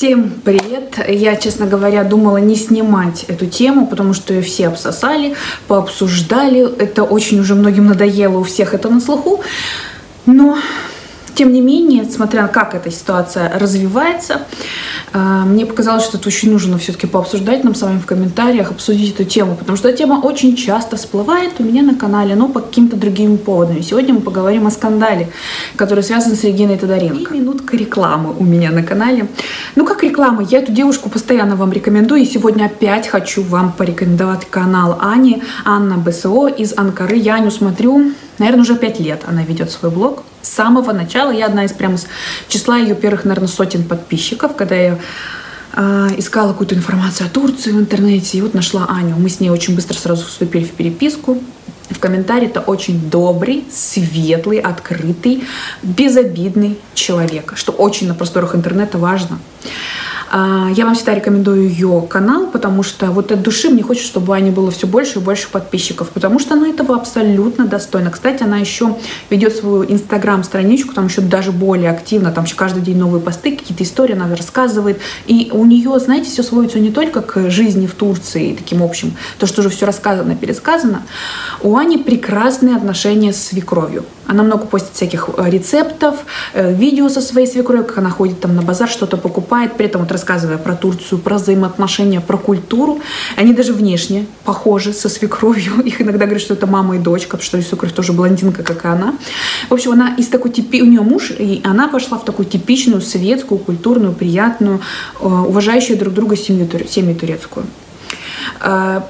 Всем привет! Я, честно говоря, думала не снимать эту тему, потому что ее все обсосали, пообсуждали. Это очень уже многим надоело, у всех это на слуху. Но, тем не менее, смотря как эта ситуация развивается, мне показалось, что это очень нужно все-таки пообсуждать нам с вами в комментариях, обсудить эту тему, потому что эта тема очень часто всплывает у меня на канале, но по каким-то другим поводам. Сегодня мы поговорим о скандале, который связан с Региной Тодоренко. И минутка рекламы у меня на канале. Ну как реклама, я эту девушку постоянно вам рекомендую, и сегодня опять хочу вам порекомендовать канал Ани, Анна БСО из Анкары. Я Аню смотрю, наверное, уже 5 лет она ведет свой блог. С самого начала, я одна из прямо с числа ее первых, наверное, сотен подписчиков, когда я искала какую-то информацию о Турции в интернете, и вот нашла Аню. Мы с ней очень быстро сразу вступили в переписку. В комментарии это очень добрый, светлый, открытый, безобидный человек, что очень на просторах интернета важно. Я вам всегда рекомендую ее канал, потому что вот от души мне хочется, чтобы у Ани было все больше и больше подписчиков, потому что она этого абсолютно достойна. Кстати, она еще ведет свою инстаграм-страничку, там еще даже более активно, там еще каждый день новые посты, какие-то истории она рассказывает. И у нее, знаете, все сводится не только к жизни в Турции, таким общим, то, что уже все рассказано, пересказано. У Ани прекрасные отношения с свекровью. Она много постит всяких рецептов, видео со своей свекровью, как она ходит там на базар, что-то покупает, при этом вот рассказывая про Турцию, про взаимоотношения, про культуру. Они даже внешне похожи со свекровью. Их иногда говорят, что это мама и дочка, потому что ее свекровь тоже блондинка, как и она. В общем, она из такой у нее муж, и она вошла в такую типичную светскую, культурную, приятную, уважающую друг друга семью турецкую.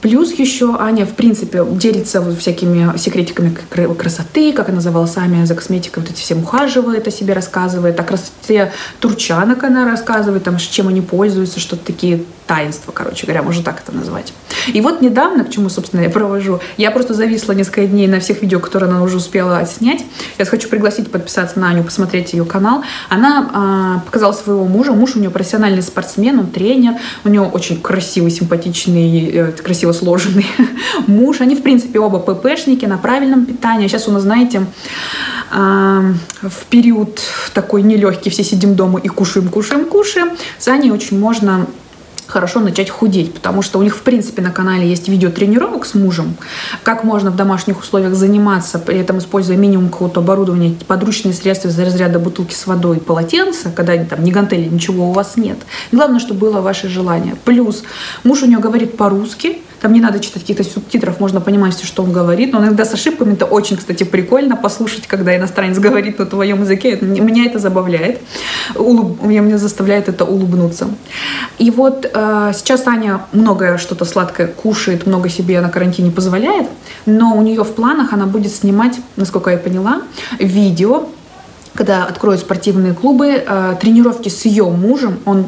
Плюс еще Аня, в принципе, делится вот всякими секретиками красоты, как она за волосами, за косметикой, вот эти всем ухаживает, о себе рассказывает, о красоте турчанок она рассказывает, там, чем они пользуются, что-то такие таинства, короче говоря, можно так это назвать. И вот недавно, к чему, собственно, я провожу, я просто зависла несколько дней на всех видео, которые она уже успела отснять. Я хочу пригласить подписаться на Аню, посмотреть ее канал. Она показала своего мужа. Муж у нее профессиональный спортсмен, он тренер, у нее очень красивый, симпатичный, красиво сложенный муж. Они, в принципе, оба ППшники на правильном питании. Сейчас у нас, знаете, в период такой нелегкий, все сидим дома и кушаем. С Аней очень можно хорошо начать худеть, потому что у них, в принципе, на канале есть видео тренировок с мужем, как можно в домашних условиях заниматься, при этом используя минимум какого-то оборудования, подручные средства из разряда бутылки с водой и полотенца, когда там ни гантели, ничего у вас нет. Главное, чтобы было ваше желание. Плюс муж у нее говорит по-русски, там не надо читать каких-то субтитров, можно понимать все, что он говорит. Но иногда с ошибками это очень, кстати, прикольно послушать, когда иностранец говорит на твоем языке. Меня это забавляет. Меня заставляет это улыбнуться. И вот сейчас Аня многое что-то сладкое кушает, много себе на карантине позволяет. Но у нее в планах она будет снимать, насколько я поняла, видео, когда откроют спортивные клубы, тренировки с ее мужем. Он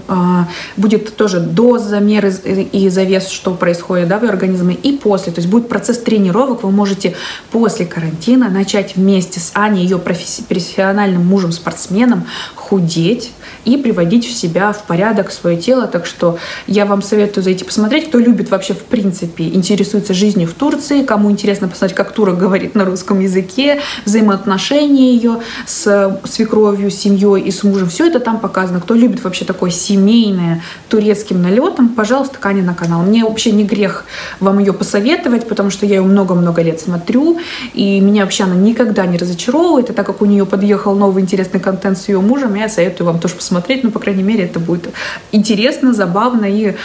будет тоже до замеры и за вес, что происходит, да, в ее организме, и после. То есть будет процесс тренировок. Вы можете после карантина начать вместе с Аней, ее профессиональным мужем-спортсменом, худеть и приводить в себя, в порядок свое тело. Так что я вам советую зайти посмотреть. Кто любит вообще, в принципе, интересуется жизнью в Турции, кому интересно посмотреть, как турок говорит на русском языке, взаимоотношения ее с свекровью, семьей и с мужем. Все это там показано. Кто любит вообще такое семейное, турецким налетом, пожалуйста, к Ане на канал. Мне вообще не грех вам ее посоветовать, потому что я ее много-много лет смотрю, и меня вообще она никогда не разочаровывает. И так как у нее подъехал новый интересный контент с ее мужем, я советую вам тоже посмотреть. Ну, по крайней мере, это будет интересно, забавно, и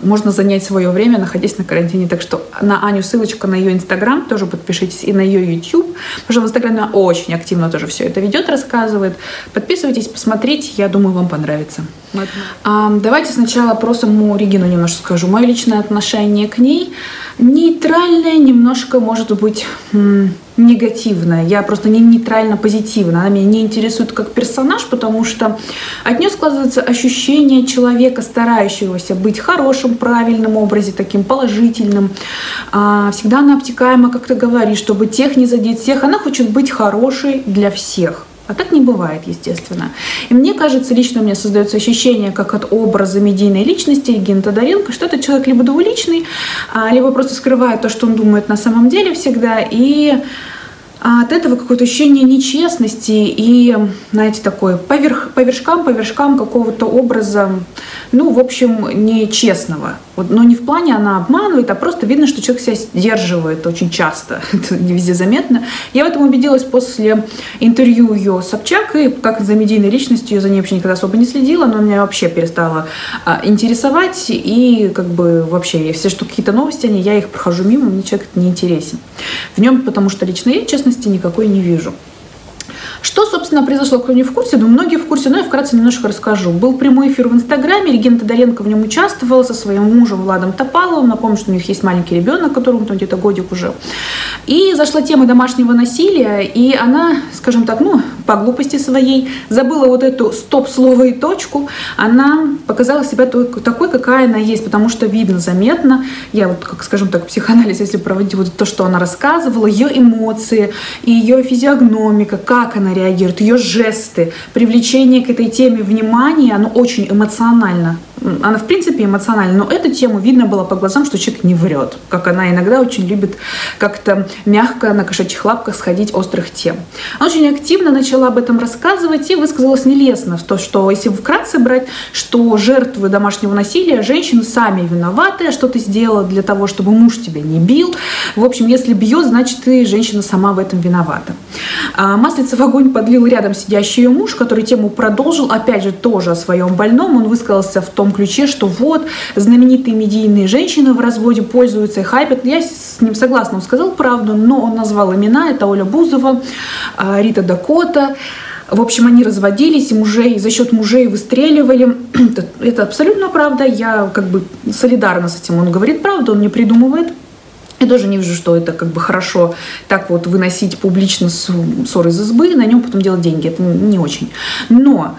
можно занять свое время, находясь на карантине. Так что на Аню ссылочка на ее инстаграм, тоже подпишитесь, и на ее YouTube. Потому что в инстаграме она очень активно тоже все это ведет, рассказывает. Подписывайтесь, посмотрите, я думаю, вам понравится. Давайте сначала про саму Регину немножко скажу. Мое личное отношение к ней нейтральное, немножко, может быть, негативное. Я просто не нейтрально-позитивно. Она меня не интересует как персонаж, потому что от нее складывается ощущение человека, старающегося быть хорошим, правильным образе, таким положительным. Всегда она обтекаема, как ты говоришь, чтобы тех не задеть всех. Она хочет быть хорошей для всех. А так не бывает, естественно. И мне кажется, лично у меня создается ощущение, как от образа медийной личности Регины Тодоренко, что этот человек либо двуличный, либо просто скрывает то, что он думает на самом деле всегда, и от этого какое-то ощущение нечестности и, знаете, такое по вершкам какого-то образа ну, в общем, нечестного. Вот, но не в плане она обманывает, а просто видно, что человек себя сдерживает очень часто. Это не везде заметно. Я в этом убедилась после интервью ее Собчак, и как за медийной личностью я за ней вообще никогда особо не следила, но меня вообще перестала интересовать, и как бы вообще, все, что какие-то новости, я их прохожу мимо, мне человек это не интересен. В нем, потому что лично я честности никакой не вижу. Что, собственно, произошло, кто не в курсе? Думаю, многие в курсе, но я вкратце немножко расскажу. Был прямой эфир в Инстаграме, Регина Тодоренко в нем участвовала со своим мужем Владом Топаловым. Напомню, что у них есть маленький ребенок, которому там где-то годик уже. И зашла тема домашнего насилия, и она, скажем так, ну, по глупости своей, забыла вот эту стоп-слово и точку. Она показала себя такой, какая она есть, потому что видно, заметно. Я вот, как, скажем так, психоанализ, если проводить вот то, что она рассказывала, ее эмоции, ее физиогномика, как она реагирует, ее жесты, привлечение к этой теме внимания, оно очень эмоционально. Она, в принципе, эмоциональна, но эту тему видно было по глазам, что человек не врет. Как она иногда очень любит как-то мягко на кошачьих лапках сходить острых тем. Она очень активно начала об этом рассказывать и высказалась нелестно, что если вкратце брать, что жертвы домашнего насилия, женщины сами виноваты, что ты сделала для того, чтобы муж тебя не бил. В общем, если бьет, значит, ты, женщина, сама в этом виновата. А маслица в огонь подлил рядом сидящий ее муж, который тему продолжил, опять же, тоже о своем больном. Он высказался в том ключе, что вот знаменитые медийные женщины в разводе пользуются и хайпят. Я с ним согласна, он сказал правду, но он назвал имена. Это Оля Бузова, Рита Дакота. В общем, они разводились, и мужей, за счет мужей выстреливали. Это абсолютно правда. Я как бы солидарна с этим. Он говорит правду, он не придумывает. Я тоже не вижу, что это как бы хорошо так вот выносить публично ссоры из избы, и на нем потом делать деньги. Это не очень. Но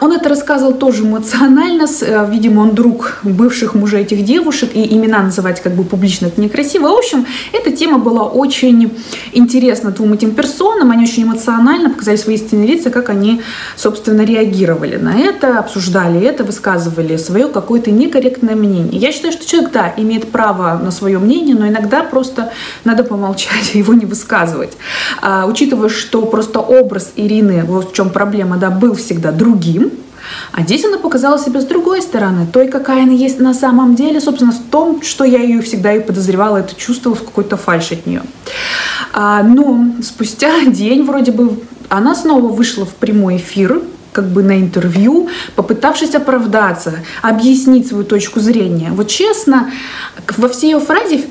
он это рассказывал тоже эмоционально. Видимо, он друг бывших мужей этих девушек, и имена называть как бы публично это некрасиво. В общем, эта тема была очень интересна двум этим персонам. Они очень эмоционально показали свои истинные лица, как они, собственно, реагировали на это, обсуждали это, высказывали свое какое-то некорректное мнение. Я считаю, что человек, да, имеет право на свое мнение, но иногда просто надо помолчать, его не высказывать. Учитывая, что просто образ Ирины, вот в чем проблема, да, был всегда другим, а здесь она показала себя с другой стороны, той, какая она есть на самом деле, собственно, в том, что я ее всегда и подозревала, это чувствовала в какой-то фальши от нее. Но спустя день, вроде бы, она снова вышла в прямой эфир, как бы на интервью, попытавшись оправдаться, объяснить свою точку зрения. Вот честно, во всей ее фразе в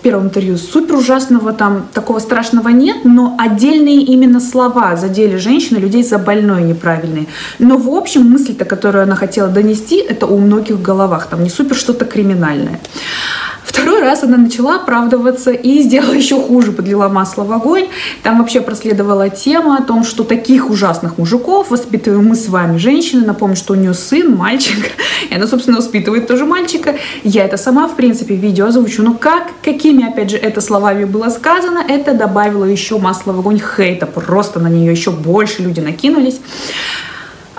первом интервью супер ужасного там такого страшного нет, но отдельные именно слова задели женщины, людей за больное неправильные. Но в общем мысль-то, которую она хотела донести, это у многих в головах, там не супер что-то криминальное. Второй раз она начала оправдываться и сделала еще хуже, подлила масло в огонь. Там вообще проследовала тема о том, что таких ужасных мужиков воспитываем мы с вами, женщины. Напомню, что у нее сын, мальчик, и она, собственно, воспитывает тоже мальчика. Я это сама, в принципе, в видео озвучу. Но какими, опять же, это словами было сказано, это добавило еще масло в огонь хейта. Просто на нее еще больше люди накинулись.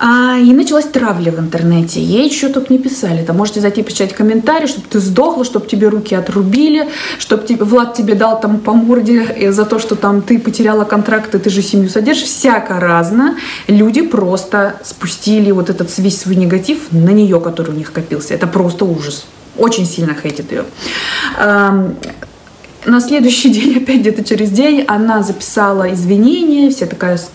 И началась травля в интернете. Ей что только не писали. Там можете зайти почитать комментарии, чтобы ты сдохла, чтобы тебе руки отрубили, чтобы Влад тебе дал там по морде за то, что там ты потеряла контракт, и ты же семью содержишь. Всяко разно. Люди просто спустили вот этот весь свой негатив на нее, который у них копился. Это просто ужас. Очень сильно хейтит ее. На следующий день, опять где-то через день, она записала извинения, вся такая с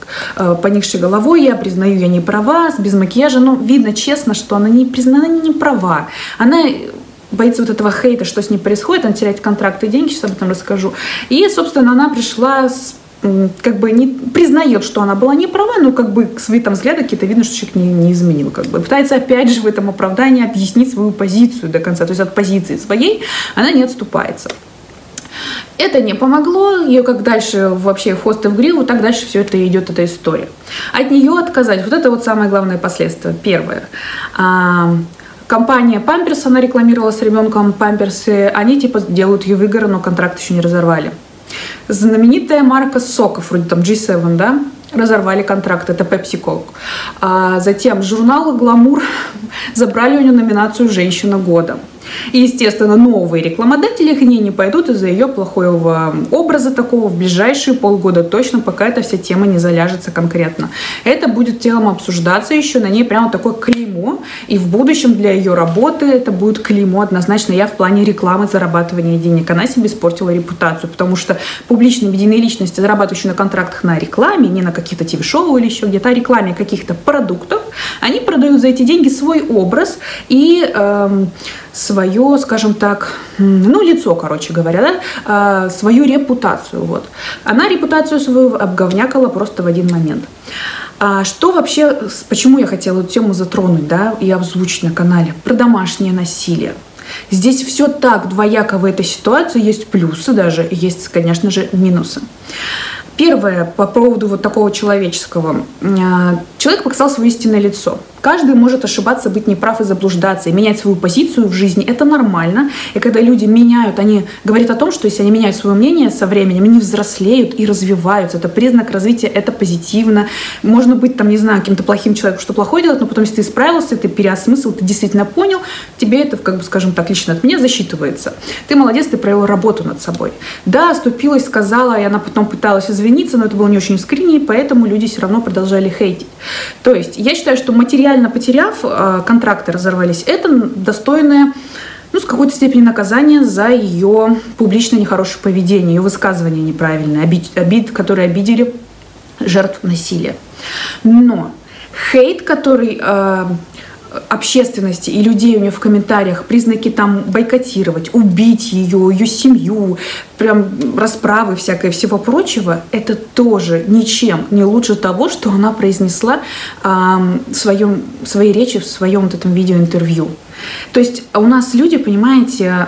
поникшей головой, я признаю, я не права, без макияжа, но видно честно, что она не признана, не права. Она боится вот этого хейта, что с ней происходит, она теряет контракты и деньги, сейчас об этом расскажу. И, собственно, она пришла с как бы не признает, что она была не права, но как бы к своим взглядам какие-то видно, что человек не изменил. Как бы. Пытается опять же в этом оправдании объяснить свою позицию до конца, то есть от позиции своей она не отступается. Это не помогло, ее как дальше вообще в хвост и в гриву, так дальше все это идет, эта история. От нее отказались, вот это вот самое главное последствие, первое. Компания Pampers, она рекламировала с ребенком Pampers, они типа делают ее выгоры, но контракт еще не разорвали. Знаменитая марка соков, вроде там G7, да? Разорвали контракт, это PepsiCo. Затем журнал Glamour забрали у нее номинацию «Женщина года». И, естественно, новые рекламодатели родители к ней не пойдут из-за ее плохого образа такого в ближайшие полгода точно, пока эта вся тема не заляжется конкретно. Это будет телом обсуждаться еще, на ней прямо такое клеймо, и в будущем для ее работы это будет клеймо однозначно. Я в плане рекламы, зарабатывания денег. Она себе испортила репутацию, потому что публичные медийные личности, зарабатывающие на контрактах на рекламе, не на каких-то ТВ-шоу или еще где-то, а рекламе каких-то продуктов, они продают за эти деньги свой образ и свое, скажем так, ну, лицо, короче говоря, да, свою репутацию. Вот. Она репутацию свою обговнякала просто в один момент. А что вообще, почему я хотела эту тему затронуть, да, и озвучить на канале, про домашнее насилие. Здесь все так двояко в этой ситуации, есть плюсы даже, есть, конечно же, минусы. Первое, по поводу вот такого человеческого. Человек показал свое истинное лицо. Каждый может ошибаться, быть неправ и заблуждаться, и менять свою позицию в жизни. Это нормально. И когда люди меняют, они говорят о том, что если они меняют свое мнение со временем, они взрослеют и развиваются. Это признак развития, это позитивно. Можно быть, там, не знаю, каким-то плохим человеком, что плохое делать, но потом, если ты исправился, ты переосмыслил, ты действительно понял, тебе это, как бы, скажем так, лично от меня засчитывается. Ты молодец, ты провел работу над собой. Да, оступилась, сказала, и она потом пыталась извиниться, но это было не очень искренне, поэтому люди все равно продолжали хейтить. То есть я считаю, что материально потеряв, контракты разорвались, это достойное, ну, с какой-то степени наказания за ее публичное нехорошее поведение, ее высказывание неправильное, обид, которые обидели жертв насилия. Но хейт, который... общественности и людей у нее в комментариях, признаки там бойкотировать, убить ее, ее семью, прям расправы всякое, всего прочего, это тоже ничем не лучше того, что она произнесла в своей речи, в своем вот этом видеоинтервью. То есть у нас люди, понимаете,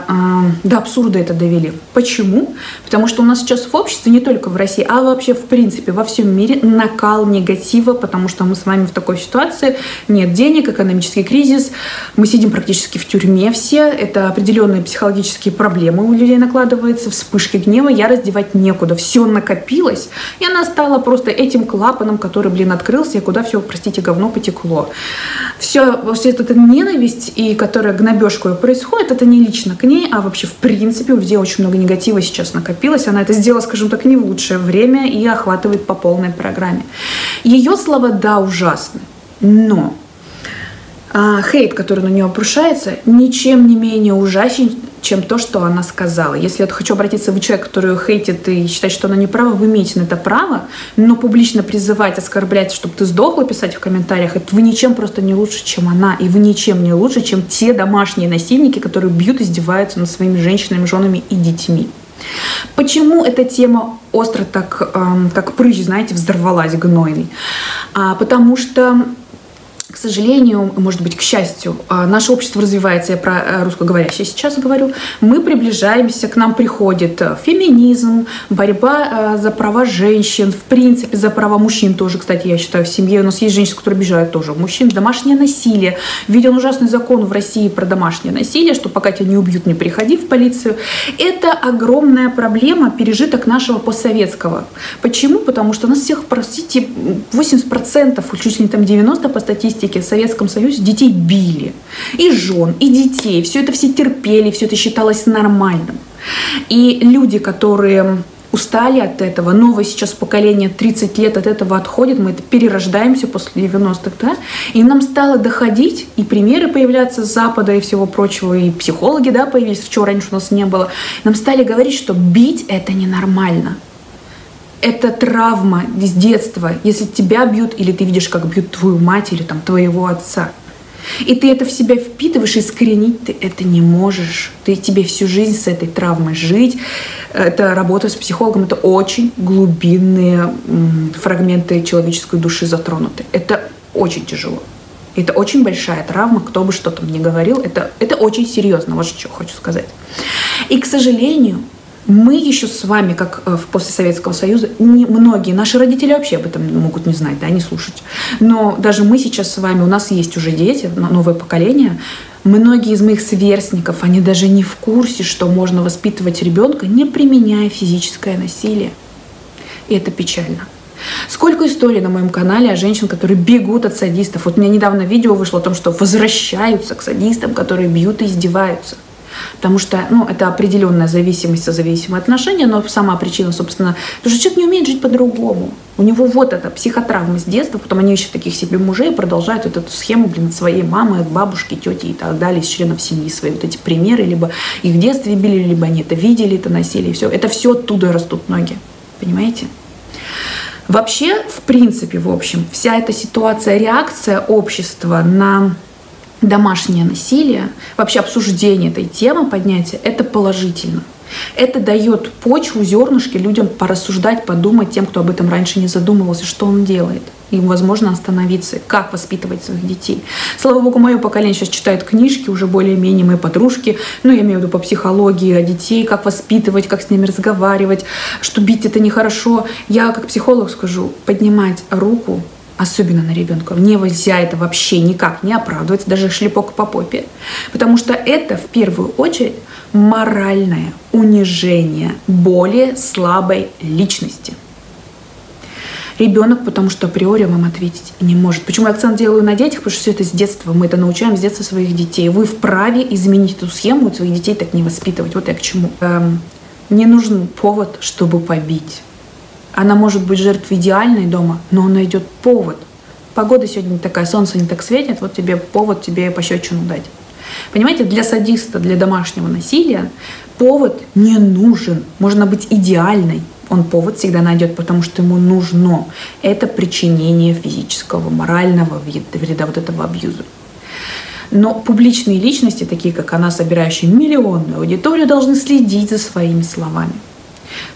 до абсурда это довели. Почему? Потому что у нас сейчас в обществе, не только в России, а вообще в принципе во всем мире накал негатива, потому что мы с вами в такой ситуации, нет денег, экономический кризис, мы сидим практически в тюрьме все, это определенные психологические проблемы у людей накладываются, вспышки гнева, ярость девать некуда, все накопилось, и она стала просто этим клапаном, который, блин, открылся, и куда все, простите, говно потекло. Все это ненависть и которая гнобежка происходит, это не лично к ней, а вообще в принципе у людей очень много негатива сейчас накопилось. Она это сделала, скажем так, не в лучшее время и охватывает по полной программе. Ее слова, да, ужасны, но хейт, который на нее обрушается, ничем не менее ужасен, чем то, что она сказала. Если я хочу обратиться в человека, который хейтит и считает, что она не права, вы имеете на это право, но публично призывать, оскорблять, чтобы ты сдохла, писать в комментариях, это вы ничем просто не лучше, чем она, и вы ничем не лучше, чем те домашние насильники, которые бьют, издеваются над своими женщинами, женами и детьми. Почему эта тема остро так, как прыщ, знаете, взорвалась гнойный? Потому что, к сожалению, может быть, к счастью, наше общество развивается, я про русскоговорящее сейчас говорю, мы приближаемся, к нам приходит феминизм, борьба за права женщин, в принципе, за права мужчин тоже, кстати, я считаю, в семье у нас есть женщины, которые обижают тоже мужчин, домашнее насилие, введен ужасный закон в России про домашнее насилие, что пока тебя не убьют, не приходи в полицию. Это огромная проблема пережиток нашего постсоветского. Почему? Потому что нас всех, простите, 80%, чуть ли не там 90% по статистике, в Советском Союзе детей били. И жен, и детей. Все это все терпели, все это считалось нормальным. И люди, которые устали от этого, новое сейчас поколение 30 лет от этого отходит, мы это перерождаемся после 90-х, да? И нам стало доходить, и примеры появляются с Запада и всего прочего, и психологи, да, появились, чего раньше у нас не было. Нам стали говорить, что бить — это ненормально. Это травма с детства, если тебя бьют, или ты видишь, как бьют твою мать или там твоего отца. И ты это в себя впитываешь, искоренить ты это не можешь. Тебе всю жизнь с этой травмой жить. Это работа с психологом, это очень глубинные фрагменты человеческой души затронуты. Это очень тяжело. Это очень большая травма, кто бы что там ни говорил. Это очень серьезно, вот что хочу сказать. И, к сожалению, мы еще с вами, как после Советского Союза, многие, наши родители вообще об этом могут не знать, да, не слушать. Но даже мы сейчас с вами, у нас есть уже дети, новое поколение. Многие из моих сверстников, они даже не в курсе, что можно воспитывать ребенка, не применяя физическое насилие. И это печально. Сколько историй на моем канале о женщинах, которые бегут от садистов. Вот у меня недавно видео вышло о том, что возвращаются к садистам, которые бьют и издеваются. Потому что, ну, это определенная зависимость, созависимые отношения, но сама причина, собственно, потому что человек не умеет жить по-другому. У него вот эта психотравма с детства, потом они ищут таких себе мужей и продолжают вот эту схему, блин, от своей мамы, от бабушки, тети и так далее, из членов семьи своей. Вот эти примеры, либо их в детстве били, либо они это видели, это носили, и все. Это все оттуда растут ноги, понимаете? Вообще, в принципе, в общем, вся эта ситуация, реакция общества на домашнее насилие, вообще обсуждение этой темы, поднятие, это положительно. Это дает почву, зернышки людям порассуждать, подумать, тем, кто об этом раньше не задумывался, что он делает. Им, возможно, остановиться, как воспитывать своих детей. Слава богу, мое поколение сейчас читает книжки, уже более-менее мои подружки, ну, я имею в виду по психологии детей, как воспитывать, как с ними разговаривать, что бить это нехорошо. Я, как психолог, скажу, поднимать руку, особенно на ребенка, нельзя это вообще никак не оправдывать, даже шлепок по попе. Потому что это, в первую очередь, моральное унижение более слабой личности. Ребенок, потому что априори вам ответить не может. Почему я акцент делаю на детях? Потому что все это с детства. Мы это научаем с детства своих детей. Вы вправе изменить эту схему, своих детей так не воспитывать. Вот я к чему. Не нужен повод, чтобы побить. Она может быть жертвой идеальной дома, но он найдет повод. Погода сегодня не такая, солнце не так светит, вот тебе повод, тебе пощечину дать. Понимаете, для садиста, для домашнего насилия повод не нужен. Можно быть идеальной. Он повод всегда найдет, потому что ему нужно. Это причинение физического, морального вреда, вот этого абьюза. Но публичные личности, такие как она, собирающие миллионную аудиторию, должны следить за своими словами.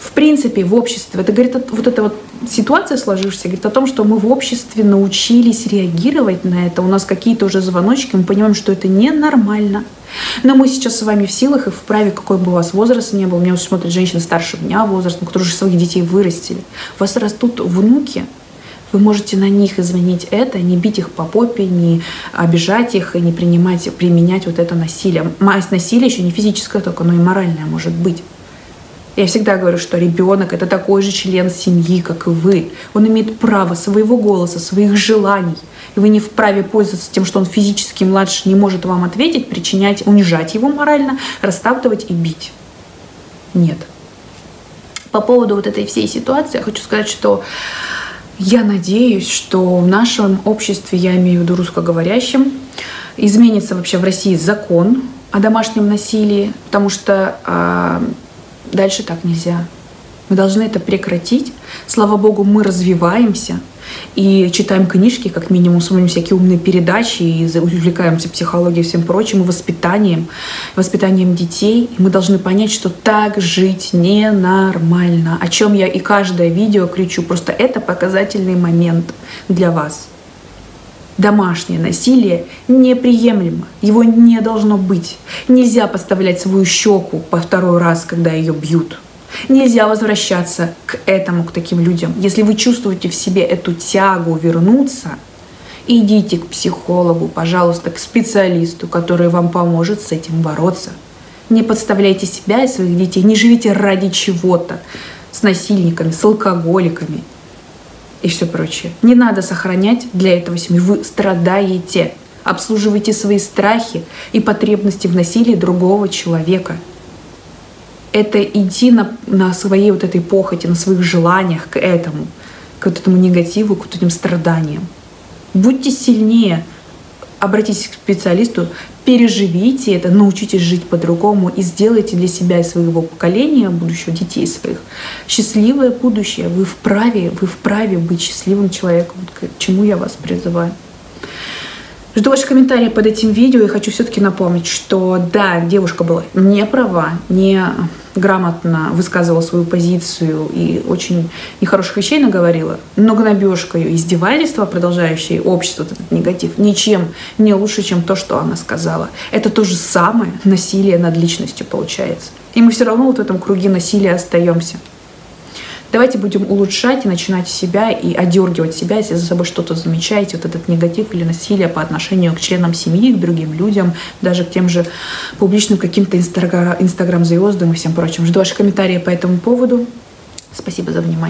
В принципе, в обществе, это говорит, вот эта вот ситуация сложившаяся, говорит о том, что мы в обществе научились реагировать на это, у нас какие-то уже звоночки, мы понимаем, что это ненормально. Но мы сейчас с вами в силах и вправе, какой бы у вас возраст ни был, у меня уже смотрят женщины старше меня возрастом, которые уже своих детей вырастили. У вас растут внуки, вы можете на них изменить это, не бить их по попе, не обижать их и не применять вот это насилие. Насилие еще не физическое только, но и моральное может быть. Я всегда говорю, что ребенок — это такой же член семьи, как и вы. Он имеет право своего голоса, своих желаний. И вы не вправе пользоваться тем, что он физически младше, не может вам ответить, причинять, унижать его морально, растаптывать и бить. Нет. По поводу вот этой всей ситуации я хочу сказать, что я надеюсь, что в нашем обществе, я имею в виду русскоговорящим, изменится вообще в России закон о домашнем насилии, потому что... Дальше так нельзя. Мы должны это прекратить. Слава богу, мы развиваемся и читаем книжки, как минимум, смотрим всякие умные передачи и увлекаемся психологией и всем прочим, и воспитанием детей. И мы должны понять, что так жить ненормально. О чем я и каждое видео кричу. Просто это показательный момент для вас. Домашнее насилие неприемлемо, его не должно быть. Нельзя подставлять свою щеку по второй раз, когда ее бьют. Нельзя возвращаться к таким людям. Если вы чувствуете в себе эту тягу вернуться, идите к психологу, пожалуйста, к специалисту, который вам поможет с этим бороться. Не подставляйте себя и своих детей, не живите ради чего-то с насильниками, с алкоголиками. И все прочее. Не надо сохранять для этого семью. Вы страдаете. Обслуживайте свои страхи и потребности в насилии другого человека. Это идти на своей вот этой похоти, на своих желаниях к вот этому негативу, к вот этим страданиям. Будьте сильнее. Обратитесь к специалисту, переживите это, научитесь жить по-другому и сделайте для себя и своего поколения, будущего, детей своих, счастливое будущее. Вы вправе быть счастливым человеком, к чему я вас призываю. Жду ваши комментарии под этим видео и хочу все-таки напомнить, что да, девушка была не права, не грамотно высказывала свою позицию и очень нехороших вещей наговорила, но гнобежка ее, издевательство, продолжающее общество, этот негатив, ничем не лучше, чем то, что она сказала. Это то же самое насилие над личностью получается. И мы все равно вот в этом круге насилия остаемся. Давайте будем улучшать и начинать с себя, и одергивать себя, если за собой что-то замечаете, вот этот негатив или насилие по отношению к членам семьи, к другим людям, даже к тем же публичным каким-то инстаграм-звездам и всем прочим. Жду ваши комментарии по этому поводу. Спасибо за внимание.